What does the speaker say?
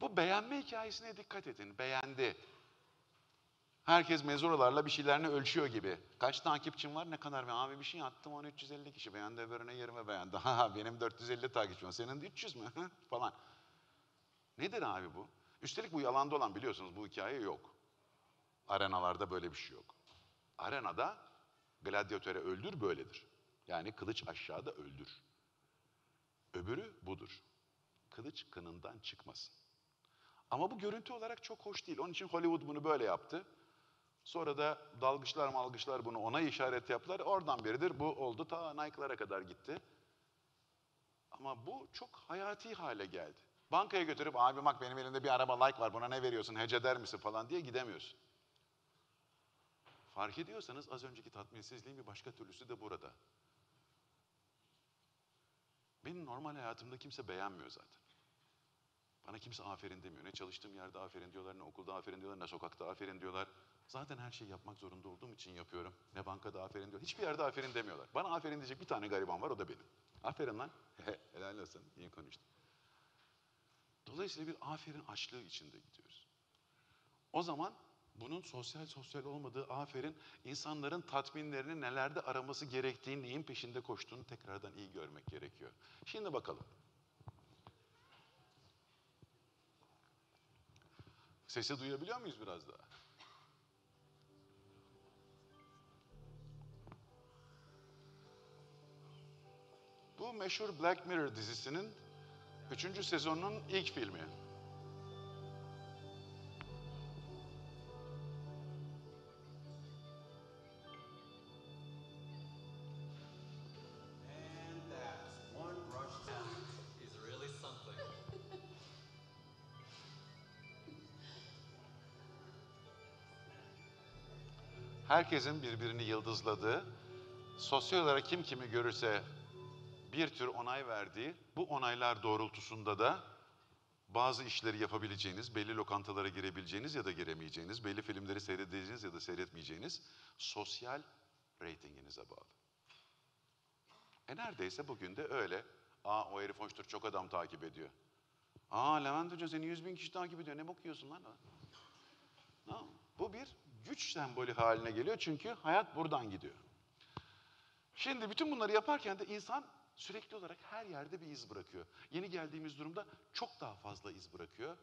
Bu beğenme hikayesine dikkat edin. Beğendi. Herkes mezoralarla bir şeylerini ölçüyor gibi. Kaç takipçim var, ne kadar? Abi bir şey attım, 1350 kişi beğendi, öbürüne 20 beğendi. Benim 450 takipçim var, senin 300 mü? falan. Nedir abi bu? Üstelik bu yalanda olan, biliyorsunuz bu hikaye yok. Arenalarda böyle bir şey yok. Arenada gladyatöre öldür böyledir. Yani kılıç aşağıda öldür. Öbürü budur. Kılıç kınından çıkmasın. Ama bu görüntü olarak çok hoş değil. Onun için Hollywood bunu böyle yaptı. Sonra da dalgıçlar malgıçlar bunu ona işaret yaptılar. Oradan beridir bu oldu. Ta Nike'lara kadar gitti. Ama bu çok hayati hale geldi. Bankaya götürüp abi bak benim elimde bir araba Nike var, buna ne veriyorsun, hece der misin falan diye gidemiyorsun. Fark ediyorsanız az önceki tatminsizliğin bir başka türlüsü de burada. Benim normal hayatımda kimse beğenmiyor zaten. Bana kimse aferin demiyor. Ne çalıştığım yerde aferin diyorlar, ne okulda aferin diyorlar, ne sokakta aferin diyorlar. Zaten her şeyi yapmak zorunda olduğum için yapıyorum. Ne bankada aferin diyor. Hiçbir yerde aferin demiyorlar. Bana aferin diyecek bir tane gariban var, o da benim. Aferin lan. Helal olsun. İyi konuştun. Dolayısıyla bir aferin açlığı içinde gidiyoruz. O zaman bunun sosyal olmadığı aferin, insanların tatminlerini nelerde araması gerektiğini, neyin peşinde koştuğunu tekrardan iyi görmek gerekiyor. Şimdi bakalım. Sesi duyabiliyor muyuz biraz daha? Bu meşhur Black Mirror dizisinin 3. sezonunun ilk filmi. Herkesin birbirini yıldızladığı, sosyal olarak kim kimi görürse bir tür onay verdiği, bu onaylar doğrultusunda da bazı işleri yapabileceğiniz, belli lokantalara girebileceğiniz ya da giremeyeceğiniz, belli filmleri seyredeceğiniz ya da seyretmeyeceğiniz sosyal reytinginize bağlı. Neredeyse bugün de öyle. O herif hoştur, çok adam takip ediyor. Levent Hoca seni 100.000 kişi takip ediyor, ne bakıyorsun lan? Bu bir güç sembolü haline geliyor çünkü hayat buradan gidiyor. Şimdi bütün bunları yaparken de insan sürekli olarak her yerde bir iz bırakıyor. Yeni geldiğimiz durumda çok daha fazla iz bırakıyor.